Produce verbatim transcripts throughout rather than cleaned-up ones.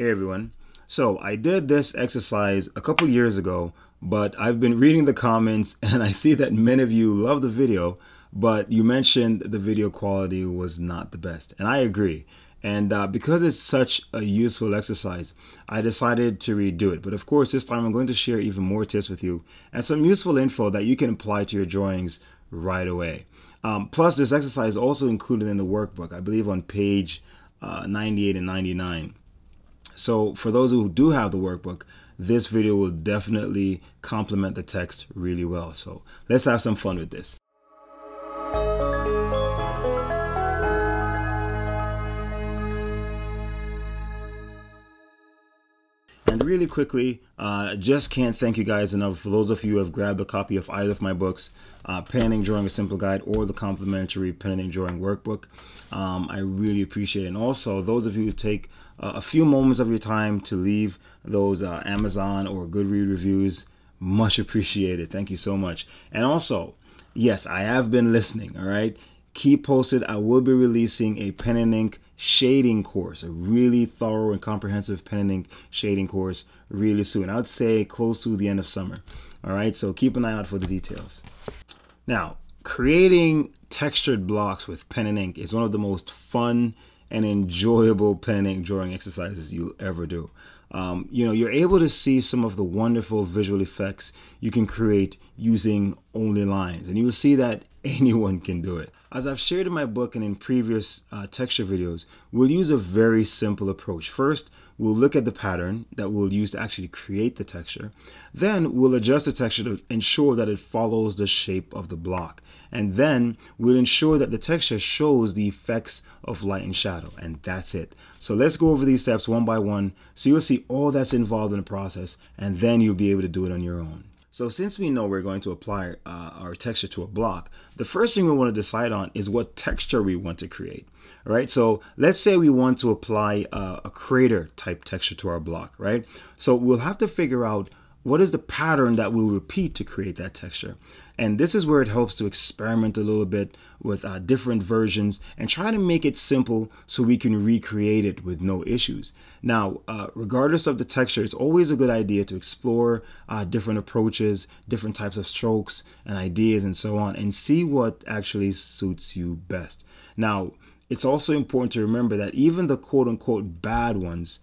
Hey everyone. So I did this exercise a couple years ago, but I've been reading the comments and I see that many of you love the video, but you mentioned the video quality was not the best. And I agree. And uh, because it's such a useful exercise, I decided to redo it. But of course, this time I'm going to share even more tips with you and some useful info that you can apply to your drawings right away. Um, plus, this exercise is also included in the workbook, I believe on page uh, ninety-eight and ninety-nine. So for those who do have the workbook, this video will definitely complement the text really well. So let's have some fun with this. And really quickly, uh, just can't thank you guys enough for those of you who have grabbed a copy of either of my books, uh, Pen and Ink Drawing a Simple Guide or the complimentary Pen and Ink Drawing Workbook. Um, I really appreciate it. And also, those of you who take uh, a few moments of your time to leave those uh, Amazon or Goodread reviews, much appreciated. Thank you so much. And also, yes, I have been listening, all right? Keep posted. I will be releasing a pen and ink shading course, a really thorough and comprehensive pen and ink shading course really soon. I would say close to the end of summer. All right, so keep an eye out for the details. Now, creating textured blocks with pen and ink is one of the most fun and enjoyable pen and ink drawing exercises you'll ever do. Um, you know, you're able to see some of the wonderful visual effects you can create using only lines, and you will see that anyone can do it. As I've shared in my book and in previous uh, texture videos, we'll use a very simple approach. First, we'll look at the pattern that we'll use to actually create the texture. Then we'll adjust the texture to ensure that it follows the shape of the block. And then we'll ensure that the texture shows the effects of light and shadow. And that's it. So let's go over these steps one by one. So you'll see all that's involved in the process, and then you'll be able to do it on your own. So since we know we're going to apply uh, our texture to a block, the first thing we want to decide on is what texture we want to create. All right, so let's say we want to apply uh, a crater type texture to our block, right? So we'll have to figure out what is the pattern that we'll repeat to create that texture. And this is where it helps to experiment a little bit with uh, different versions and try to make it simple so we can recreate it with no issues. Now, uh, regardless of the texture, it's always a good idea to explore uh, different approaches, different types of strokes and ideas and so on, and see what actually suits you best. Now, it's also important to remember that even the quote unquote bad ones,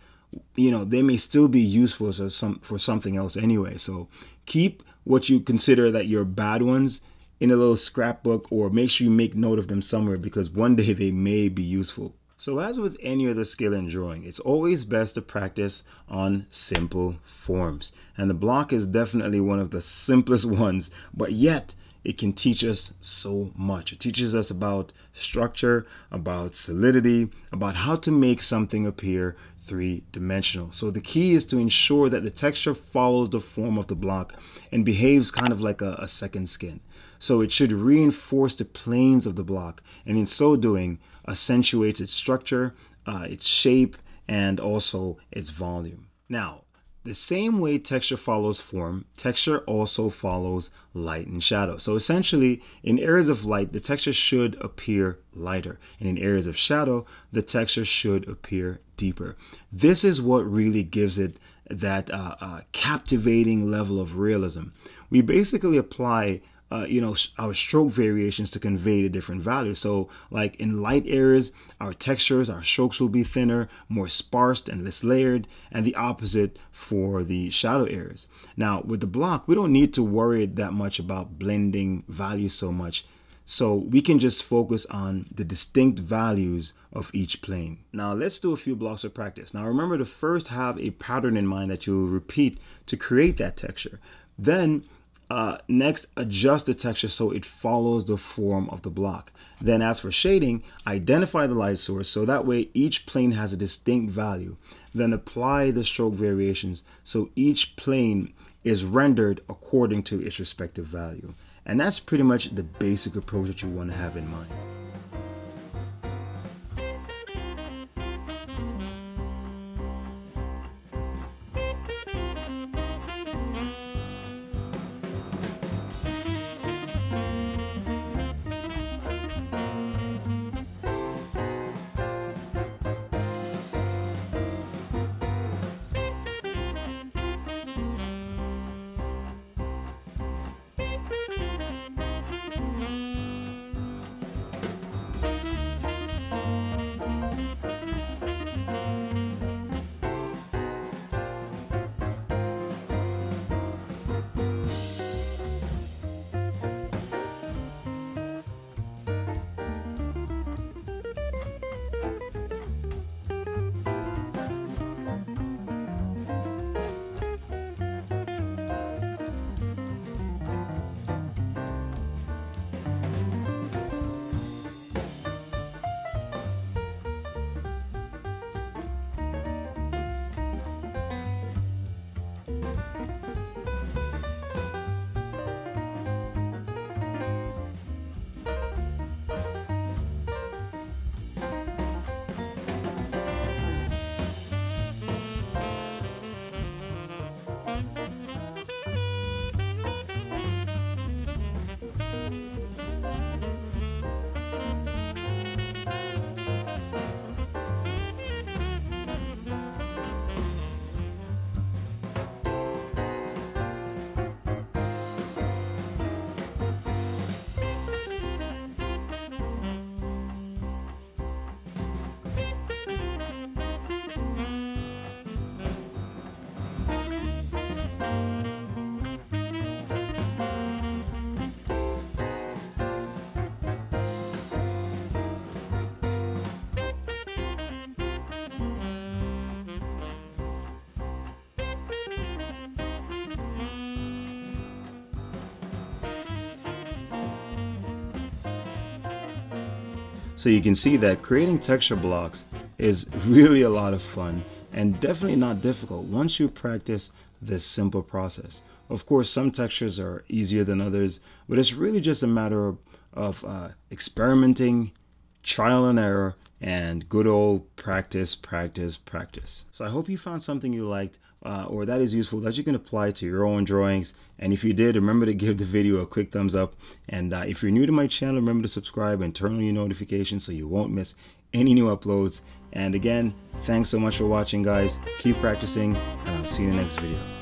you know, they may still be useful for, some, for something else anyway. So keep what you consider that your bad ones in a little scrapbook, or make sure you make note of them somewhere, because one day they may be useful. So as with any other skill in drawing, it's always best to practice on simple forms. And the block is definitely one of the simplest ones, but yet it can teach us so much. It teaches us about structure, about solidity, about how to make something appear three-dimensional. So the key is to ensure that the texture follows the form of the block and behaves kind of like a, a second skin. So it should reinforce the planes of the block, and in so doing, accentuates its structure, uh, its shape, and also its volume. Now, the same way texture follows form, texture also follows light and shadow. So essentially, in areas of light, the texture should appear lighter, and in areas of shadow, the texture should appear deeper. This is what really gives it that uh, uh, captivating level of realism. We basically apply Uh, you know, our stroke variations to convey the different values. So like in light areas, our textures, our strokes will be thinner, more sparse and less layered, and the opposite for the shadow areas. Now with the block, we don't need to worry that much about blending values so much. So we can just focus on the distinct values of each plane. Now let's do a few blocks of practice. Now remember to first have a pattern in mind that you'll repeat to create that texture. Then Uh, next, adjust the texture so it follows the form of the block. Then as for shading, identify the light source so that way each plane has a distinct value. Then apply the stroke variations so each plane is rendered according to its respective value. And that's pretty much the basic approach that you want to have in mind. So you can see that creating texture blocks is really a lot of fun and definitely not difficult once you practice this simple process. Of course, some textures are easier than others, but it's really just a matter of, of uh, experimenting, trial and error, and good old practice, practice, practice. So I hope you found something you liked uh, or that is useful that you can apply to your own drawings. And if you did, remember to give the video a quick thumbs up. And uh, if you're new to my channel, remember to subscribe and turn on your notifications so you won't miss any new uploads. And again, thanks so much for watching, guys. Keep practicing, and I'll see you in the next video.